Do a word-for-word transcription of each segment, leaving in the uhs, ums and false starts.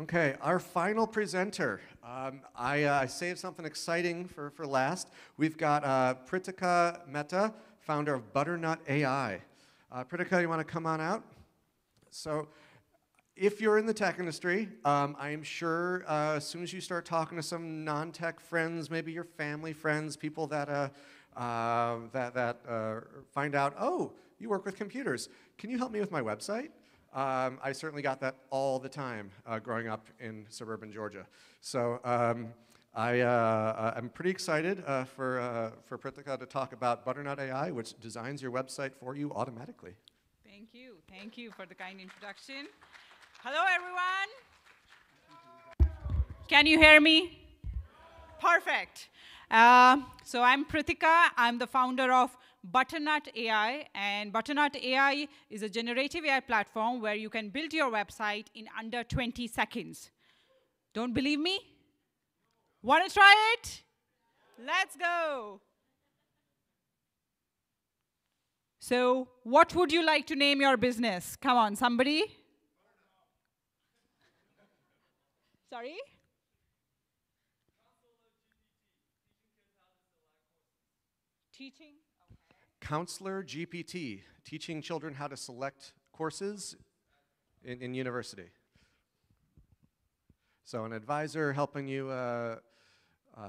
Okay, our final presenter. Um, I, uh, I saved something exciting for, for last. We've got uh, Pritika Mehta, founder of Butternut A I. Uh, Pritika, you want to come on out? So, if you're in the tech industry, um, I am sure uh, as soon as you start talking to some non-tech friends, maybe your family friends, people that uh, uh, that that uh, find out, oh, you work with computers. Can you help me with my website? Um, I certainly got that all the time uh, growing up in suburban Georgia. So um, I, uh, I'm pretty excited uh, for, uh, for Pritika to talk about Butternut A I, which designs your website for you automatically. Thank you. Thank you for the kind introduction. Hello, everyone. Can you hear me? Perfect. Uh, so I'm Pritika. I'm the founder of Butternut A I, and Butternut A I is a generative A I platform where you can build your website in under twenty seconds. Don't believe me? Want to try it? Let's go. So what would you like to name your business? Come on, somebody? Sorry? Teaching? Counselor G P T, teaching children how to select courses in, in university. So an advisor helping you uh, uh,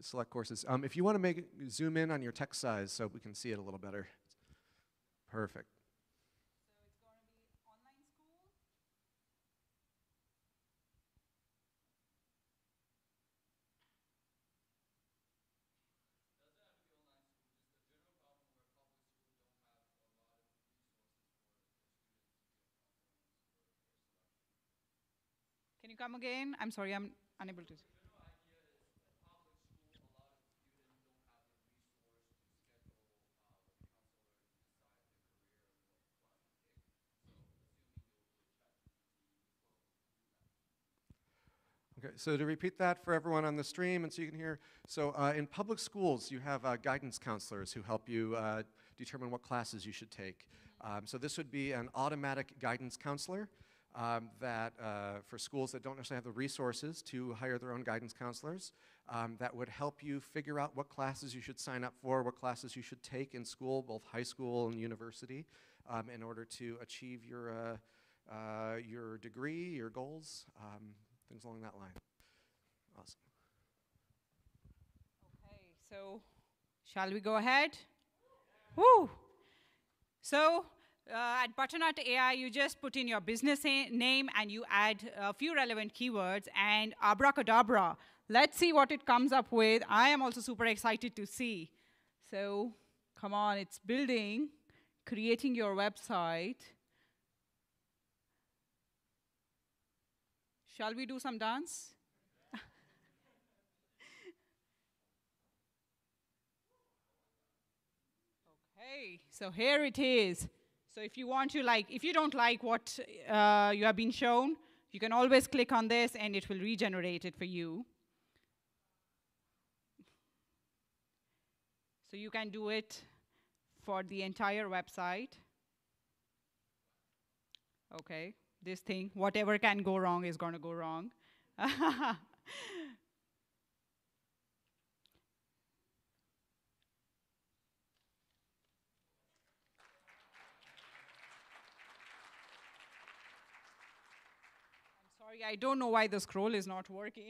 select courses. Um, if you want to make zoom in on your text size so we can see it a little better. Perfect. Can you come again? I'm sorry, I'm unable to. Okay, so to repeat that for everyone on the stream and so you can hear. So uh, in public schools, you have uh, guidance counselors who help you uh, determine what classes you should take. Um, so this would be an automatic guidance counselor. Um, that uh, for schools that don't necessarily have the resources to hire their own guidance counselors, um, that would help you figure out what classes you should sign up for, what classes you should take in school, both high school and university, um, in order to achieve your, uh, uh, your degree, your goals, um, things along that line. Awesome. Okay, so shall we go ahead? Yeah. Woo! So, Uh, at Butternut A I, you just put in your business name and you add a few relevant keywords and abracadabra. Let's see what it comes up with. I am also super excited to see. So, come on, it's building, creating your website. Shall we do some dance? Okay, so here it is. So if you want to like, if you don't like what uh, you have been shown, you can always click on this and it will regenerate it for you. So you can do it for the entire website. Okay, this thing, whatever can go wrong is gonna go wrong. I don't know why the scroll is not working.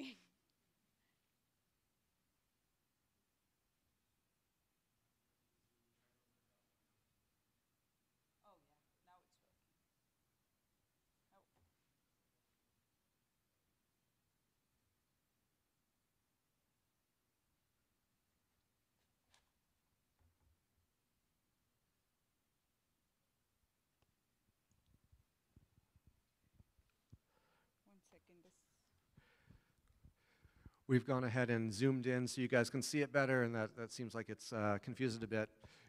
Oh, yeah, now it's working. We've gone ahead and zoomed in so you guys can see it better, and that, that seems like it's uh, confused it a bit.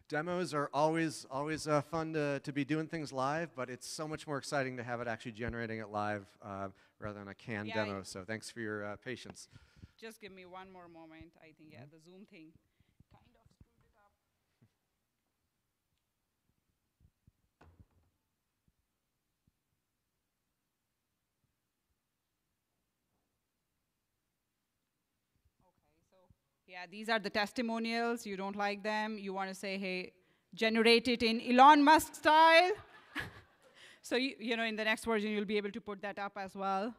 Demos are always, always uh, fun to, to be doing things live, but it's so much more exciting to have it actually generating it live uh, rather than a canned yeah, demo, so thanks for your uh, patience. Just give me one more moment, I think, yeah, the Zoom thing. Yeah, these are the testimonials. You don't like them. You want to say, hey, generate it in Elon Musk style. So, you, you know, in the next version, you'll be able to put that up as well.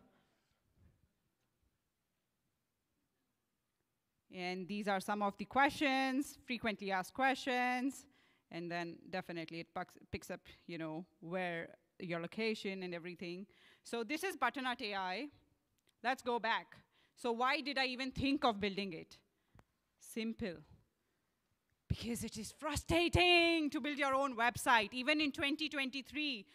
And these are some of the questions, frequently asked questions. And then definitely it picks up, you know, where your location and everything. So this is Butternut A I. Let's go back. So why did I even think of building it? Simple. Because it is frustrating to build your own website. Even in twenty twenty-three,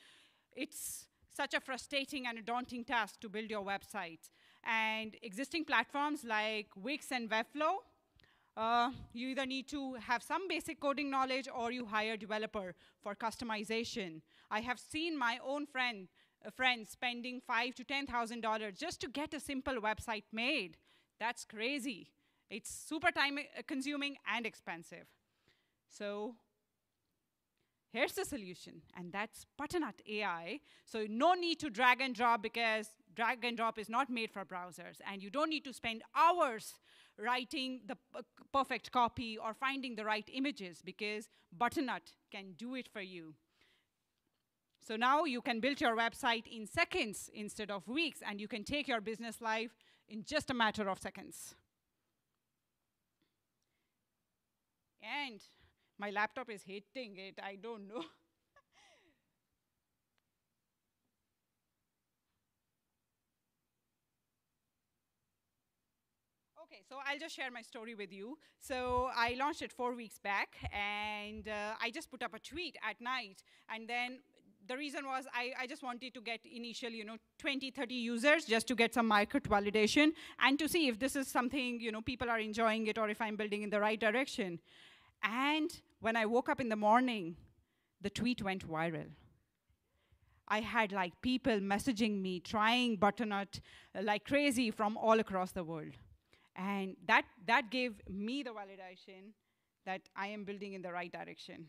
it's such a frustrating and a daunting task to build your website. And existing platforms like Wix and Webflow, uh, you either need to have some basic coding knowledge or you hire a developer for customization. I have seen my own friend, uh, friends spending five to ten thousand dollars just to get a simple website made. That's crazy. It's super time-consuming and expensive. So here's the solution, and that's Butternut A I. So no need to drag and drop, because drag and drop is not made for browsers, and you don't need to spend hours writing the perfect copy or finding the right images, because Butternut can do it for you. So now you can build your website in seconds instead of weeks, and you can take your business live in just a matter of seconds. And my laptop is hitting it, I don't know. Okay, so I'll just share my story with you. So I launched it four weeks back, and uh, I just put up a tweet at night, and then the reason was I, I just wanted to get initial, you know, twenty, thirty users just to get some market validation and to see if this is something, you know, people are enjoying it or if I'm building in the right direction. And when I woke up in the morning, the tweet went viral. I had like people messaging me, trying Butternut uh, like crazy from all across the world. And that, that gave me the validation that I am building in the right direction.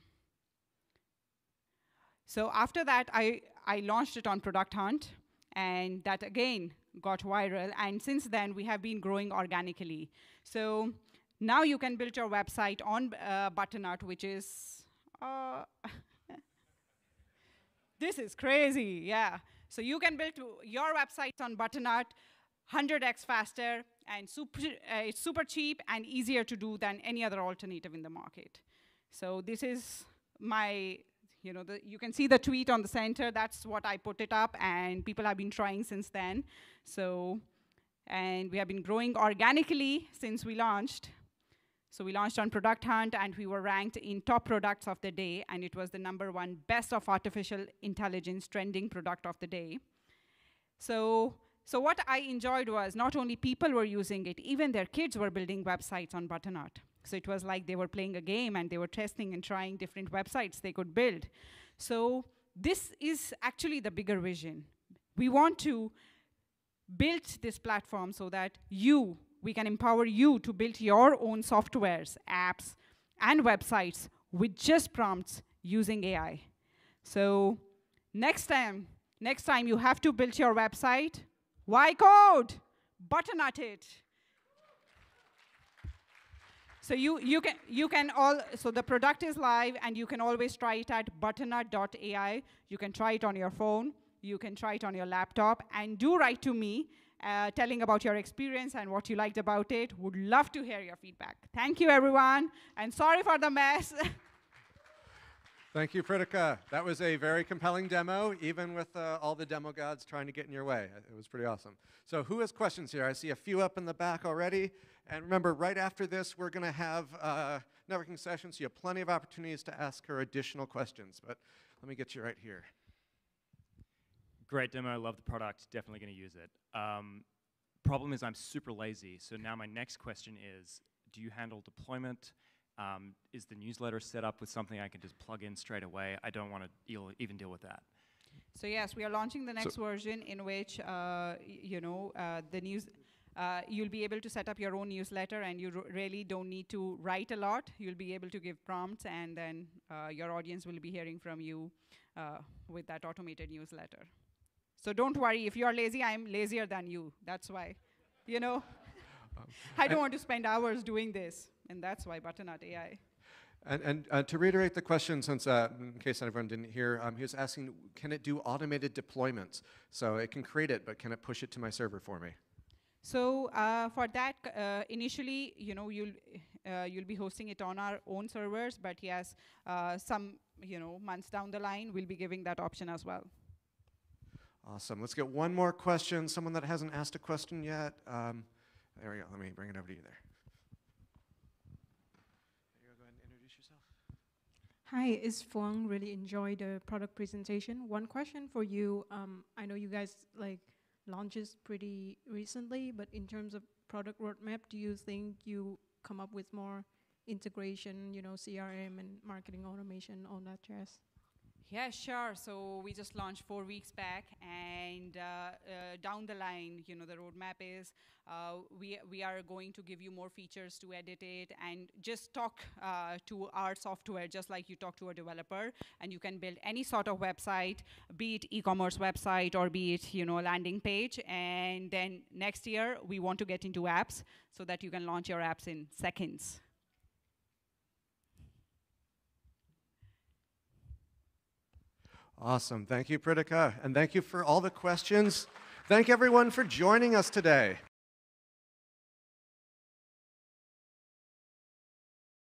So after that, I, I launched it on Product Hunt, and that again got viral. And since then, we have been growing organically. So now you can build your website on uh, Butternut, which is, uh, this is crazy, yeah. So you can build your websites on Butternut one hundred X faster, and super, uh, it's super cheap and easier to do than any other alternative in the market. So this is my, you know, the, you can see the tweet on the center. That's what I put it up, and people have been trying since then. So, and we have been growing organically since we launched. So we launched on Product Hunt, and we were ranked in top products of the day, and it was the number one best of artificial intelligence trending product of the day. So, so what I enjoyed was not only people were using it, even their kids were building websites on Butternut. So it was like they were playing a game, and they were testing and trying different websites they could build. So this is actually the bigger vision. We want to build this platform so that you, we can empower you to build your own softwares, apps, and websites with just prompts using A I. So next time, next time you have to build your website, why code? Butternut it. So you, you can, you can all, so the product is live, and you can always try it at butternut dot A I. You can try it on your phone. You can try it on your laptop. And do write to me uh, telling about your experience and what you liked about it. Would love to hear your feedback. Thank you, everyone. And sorry for the mess. Thank you, Pritika. That was a very compelling demo, even with uh, all the demo gods trying to get in your way. It was pretty awesome. So who has questions here? I see a few up in the back already. And remember, right after this, we're going to have a networking session, so you have plenty of opportunities to ask her additional questions. But let me get you right here. Great demo. I love the product. Definitely going to use it. Um, problem is I'm super lazy. So now my next question is, do you handle deployment? Um, is the newsletter set up with something I can just plug in straight away? I don't want to even deal with that. So yes, we are launching the next so version in which, uh, you know, uh, the news... Uh, you'll be able to set up your own newsletter, and you really don't need to write a lot. You'll be able to give prompts, and then uh, your audience will be hearing from you uh, with that automated newsletter. So don't worry. If you're lazy, I'm lazier than you. That's why, you know. I don't want to spend hours doing this, and that's why Butternut A I. And, and uh, to reiterate the question, since uh, in case everyone didn't hear, um, he was asking, can it do automated deployments? So it can create it, but can it push it to my server for me? So uh, for that, uh, initially, you know, you'll uh, you'll be hosting it on our own servers, but yes, uh, some you know months down the line, we'll be giving that option as well. Awesome. Let's get one more question. Someone that hasn't asked a question yet. Um, there we go. Let me bring it over to you there. Hi, Is Fong really enjoyed the product presentation? One question for you. Um, I know you guys like launches pretty recently, but in terms of product roadmap, do you think you come up with more integration, you know, C R M and marketing automation on that jazz? Yeah, sure. So we just launched four weeks back, and uh, uh, down the line, you know, the roadmap is uh, we we are going to give you more features to edit it and just talk uh, to our software, just like you talk to a developer, and you can build any sort of website, be it e-commerce website or be it you know landing page. And then next year we want to get into apps so that you can launch your apps in seconds. Awesome. Thank you, Pritika. And thank you for all the questions. Thank everyone for joining us today.